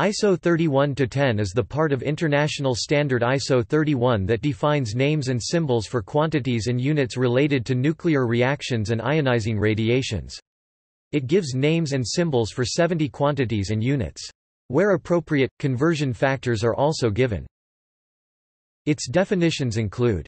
ISO 31-10 is the part of international standard ISO 31 that defines names and symbols for quantities and units related to nuclear reactions and ionizing radiations. It gives names and symbols for 70 quantities and units. Where appropriate, conversion factors are also given. Its definitions include